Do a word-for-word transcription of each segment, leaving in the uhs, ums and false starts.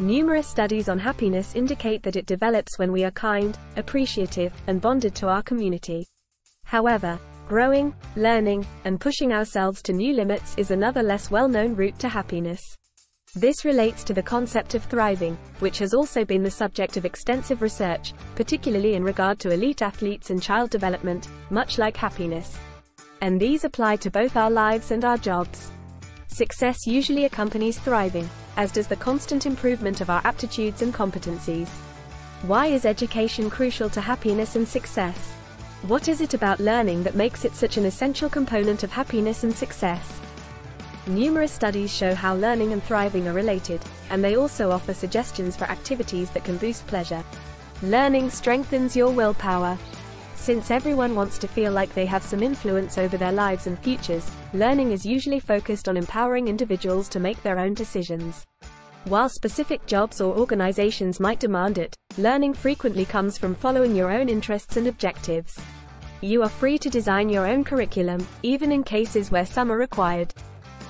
Numerous studies on happiness indicate that it develops when we are kind, appreciative, and bonded to our community. However, growing, learning, and pushing ourselves to new limits is another less well-known route to happiness. This relates to the concept of thriving, which has also been the subject of extensive research, particularly in regard to elite athletes and child development, much like happiness. And these apply to both our lives and our jobs. Success usually accompanies thriving, as does the constant improvement of our aptitudes and competencies. Why is education crucial to happiness and success? What is it about learning that makes it such an essential component of happiness and success? Numerous studies show how learning and thriving are related, and they also offer suggestions for activities that can boost pleasure. Learning strengthens your willpower. Since everyone wants to feel like they have some influence over their lives and futures, learning is usually focused on empowering individuals to make their own decisions. While specific jobs or organizations might demand it, learning frequently comes from following your own interests and objectives. You are free to design your own curriculum, even in cases where some are required.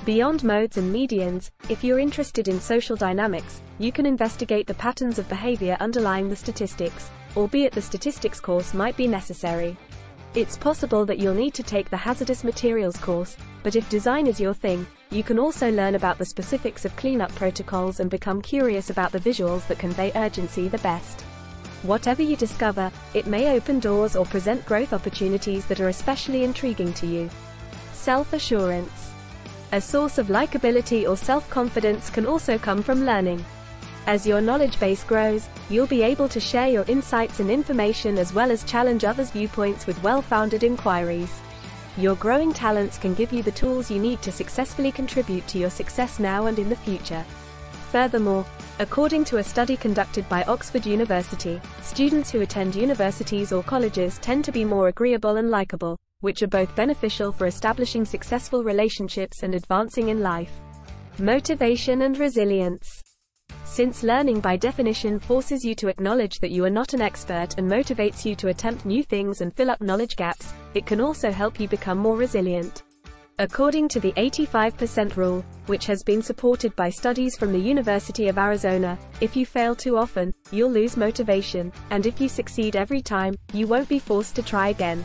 Beyond modes and medians, if you're interested in social dynamics, you can investigate the patterns of behavior underlying the statistics, albeit the statistics course might be necessary. It's possible that you'll need to take the hazardous materials course, but if design is your thing, you can also learn about the specifics of cleanup protocols and become curious about the visuals that convey urgency the best. Whatever you discover, it may open doors or present growth opportunities that are especially intriguing to you. Self-assurance. A source of likability or self-confidence can also come from learning. As your knowledge base grows, you'll be able to share your insights and information as well as challenge others' viewpoints with well-founded inquiries. Your growing talents can give you the tools you need to successfully contribute to your success now and in the future. Furthermore, according to a study conducted by Oxford University, students who attend universities or colleges tend to be more agreeable and likable, which are both beneficial for establishing successful relationships and advancing in life. Motivation and resilience. Since learning by definition forces you to acknowledge that you are not an expert and motivates you to attempt new things and fill up knowledge gaps, it can also help you become more resilient. According to the eighty-five percent rule, which has been supported by studies from the University of Arizona, if you fail too often, you'll lose motivation, and if you succeed every time, you won't be forced to try again.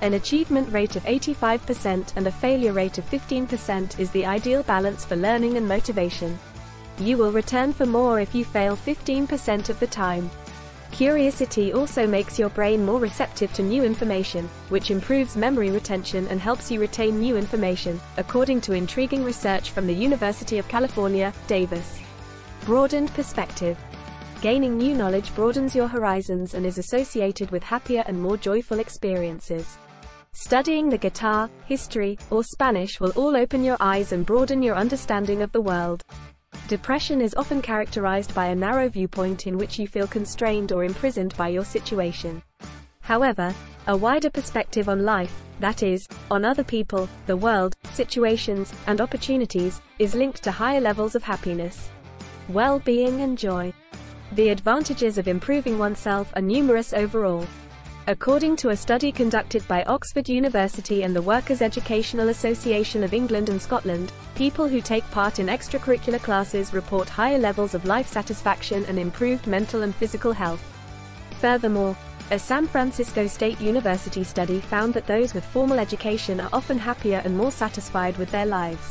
An achievement rate of eighty-five percent and a failure rate of fifteen percent is the ideal balance for learning and motivation. You will return for more if you fail fifteen percent of the time. Curiosity also makes your brain more receptive to new information, which improves memory retention and helps you retain new information, according to intriguing research from the University of California, Davis. Broadened perspective. Gaining new knowledge broadens your horizons and is associated with happier and more joyful experiences. Studying the guitar, history, or Spanish will all open your eyes and broaden your understanding of the world. Depression is often characterized by a narrow viewpoint in which you feel constrained or imprisoned by your situation. However, a wider perspective on life, that is, on other people, the world, situations, and opportunities, is linked to higher levels of happiness, well-being, and joy. The advantages of improving oneself are numerous overall. According to a study conducted by Oxford University and the Workers' Educational Association of England and Scotland, people who take part in extracurricular classes report higher levels of life satisfaction and improved mental and physical health. Furthermore, a San Francisco State University study found that those with formal education are often happier and more satisfied with their lives.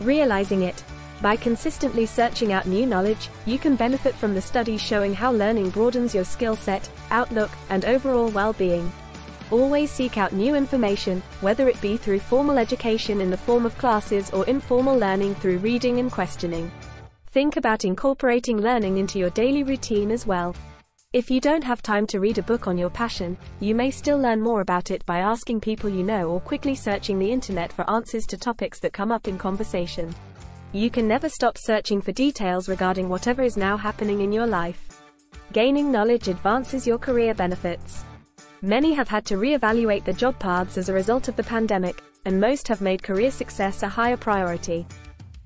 Realizing it, by consistently searching out new knowledge, you can benefit from the studies showing how learning broadens your skill set, outlook, and overall well-being. Always seek out new information, whether it be through formal education in the form of classes or informal learning through reading and questioning. Think about incorporating learning into your daily routine as well. If you don't have time to read a book on your passion, you may still learn more about it by asking people you know or quickly searching the internet for answers to topics that come up in conversation. You can never stop searching for details regarding whatever is now happening in your life. Gaining knowledge advances your career benefits. Many have had to reevaluate their job paths as a result of the pandemic, and most have made career success a higher priority.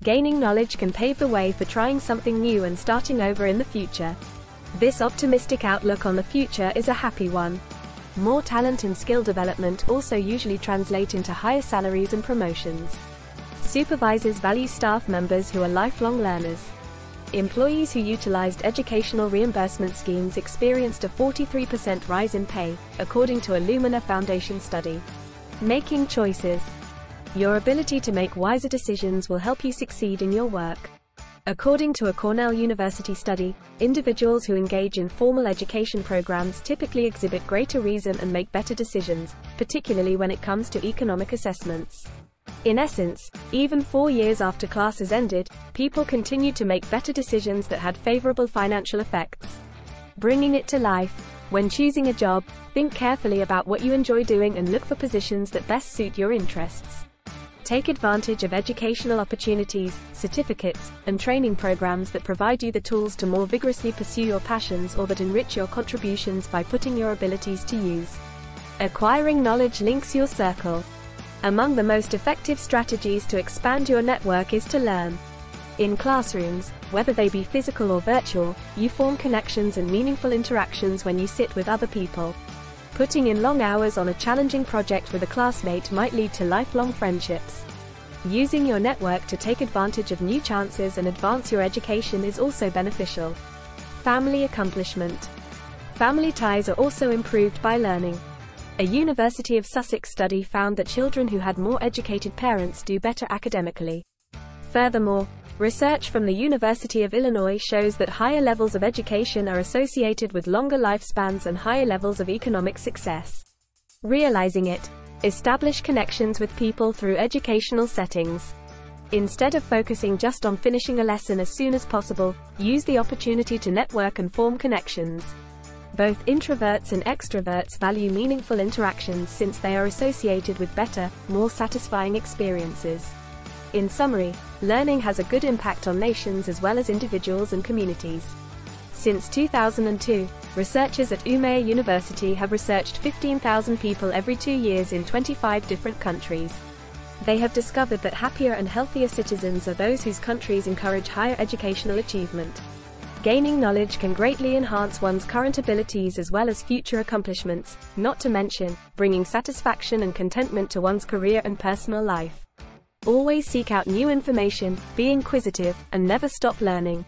Gaining knowledge can pave the way for trying something new and starting over in the future. This optimistic outlook on the future is a happy one. More talent and skill development also usually translate into higher salaries and promotions. Supervisors value staff members who are lifelong learners. Employees who utilized educational reimbursement schemes experienced a forty-three percent rise in pay, according to a Lumina Foundation study. Making choices. Your ability to make wiser decisions will help you succeed in your work. According to a Cornell University study, individuals who engage in formal education programs typically exhibit greater reason and make better decisions, particularly when it comes to economic assessments. In essence, even four years after classes ended, people continued to make better decisions that had favorable financial effects. Bringing it to life. When choosing a job, think carefully about what you enjoy doing and look for positions that best suit your interests. Take advantage of educational opportunities, certificates, and training programs that provide you the tools to more vigorously pursue your passions or that enrich your contributions by putting your abilities to use. Acquiring knowledge links your circle. Among the most effective strategies to expand your network is to learn. In classrooms, whether they be physical or virtual, you form connections and meaningful interactions when you sit with other people. Putting in long hours on a challenging project with a classmate might lead to lifelong friendships. Using your network to take advantage of new chances and advance your education is also beneficial. Family accomplishment. Family ties are also improved by learning. A University of Sussex study found that children who had more educated parents do better academically. Furthermore, research from the University of Illinois shows that higher levels of education are associated with longer lifespans and higher levels of economic success. Realizing it. Establish connections with people through educational settings. Instead of focusing just on finishing a lesson as soon as possible, use the opportunity to network and form connections. Both introverts and extroverts value meaningful interactions since they are associated with better, more satisfying experiences. In summary, learning has a good impact on nations as well as individuals and communities. Since two thousand two, researchers at Umeå University have researched fifteen thousand people every two years in twenty-five different countries. They have discovered that happier and healthier citizens are those whose countries encourage higher educational achievement. Gaining knowledge can greatly enhance one's current abilities as well as future accomplishments, not to mention, bringing satisfaction and contentment to one's career and personal life. Always seek out new information, be inquisitive, and never stop learning.